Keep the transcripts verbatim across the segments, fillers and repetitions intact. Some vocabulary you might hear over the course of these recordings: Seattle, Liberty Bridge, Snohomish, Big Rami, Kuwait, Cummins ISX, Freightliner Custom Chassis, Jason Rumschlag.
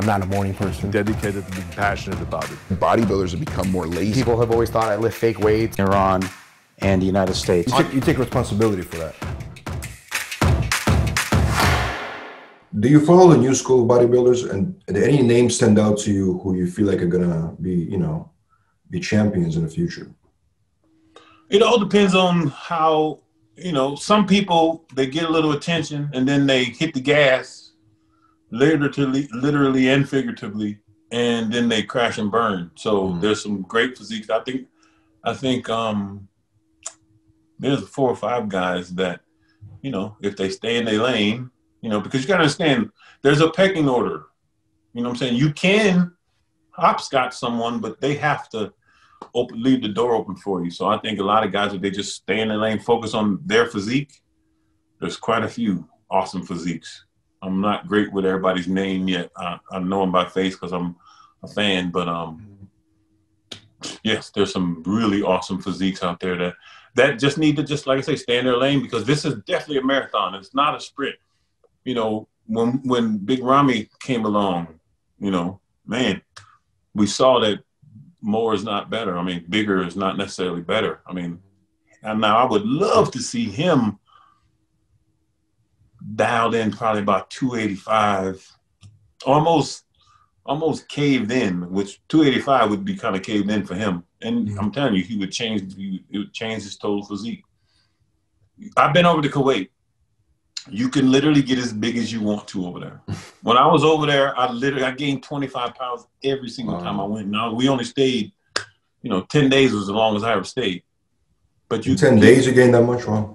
I'm not a morning person. Dedicated to being passionate about it. Bodybuilders have become more lazy. People have always thought I lift fake weights. Iran and the United States. You take, you take responsibility for that. Do you follow the new school of bodybuilders, and do any names stand out to you who you feel like are gonna be, you know, be champions in the future? It all depends on how, you know, some people, they get a little attention and then they hit the gas, literally, literally and figuratively, and then they crash and burn. So mm. there's some great physiques. I think, I think um, there's four or five guys that, you know, if they stay in their lane, you know, because you got to understand, there's a pecking order. You know what I'm saying? You can hopscotch someone, but they have to open, leave the door open for you. So I think a lot of guys, if they just stay in their lane, focus on their physique, there's quite a few awesome physiques. I'm not great with everybody's name yet. I, I know them by face because I'm a fan, but um, yes, there's some really awesome physiques out there that, that just need to just, like I say, stay in their lane, because this is definitely a marathon. It's not a sprint. You know, when when Big Rami came along, you know, man, we saw that more is not better. I mean, bigger is not necessarily better. I mean, and now I would love to see him dialed in probably about two eighty-five, almost almost caved in, which two eighty-five would be kind of caved in for him. And mm-hmm. I'm telling you, he would change, he would change his total physique. I've been over to Kuwait. You can literally get as big as you want to over there. When I was over there, I literally I gained twenty-five pounds every single wow. time I went. Now we only stayed, you know, ten days was as long as I ever stayed. But you in ten days you gained that much, huh?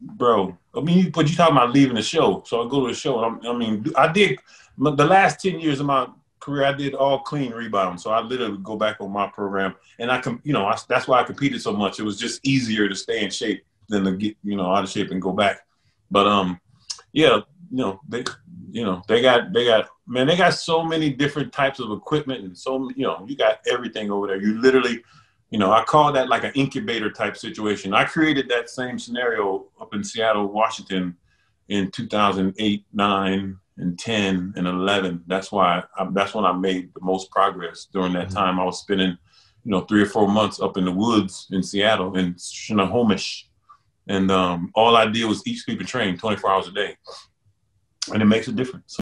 Bro, I mean, but you talking about leaving the show. So I go to the show. And I, I mean, I did the last ten years of my career. I did all clean rebound. So I literally go back on my program, and I can, you know, I, that's why I competed so much. It was just easier to stay in shape than to get, you know, out of shape and go back. But um. Yeah, you know, they, you know, they got, they got, man, they got so many different types of equipment, and so, you know, you got everything over there. You literally, you know, I call that like an incubator type situation. I created that same scenario up in Seattle, Washington in two thousand eight, nine, and ten, and eleven. That's why, I, that's when I made the most progress during that time. I was spending, you know, three or four months up in the woods in Seattle, in Snohomish. And um, all I did was eat, sleep, and train twenty-four hours a day. And it makes a difference.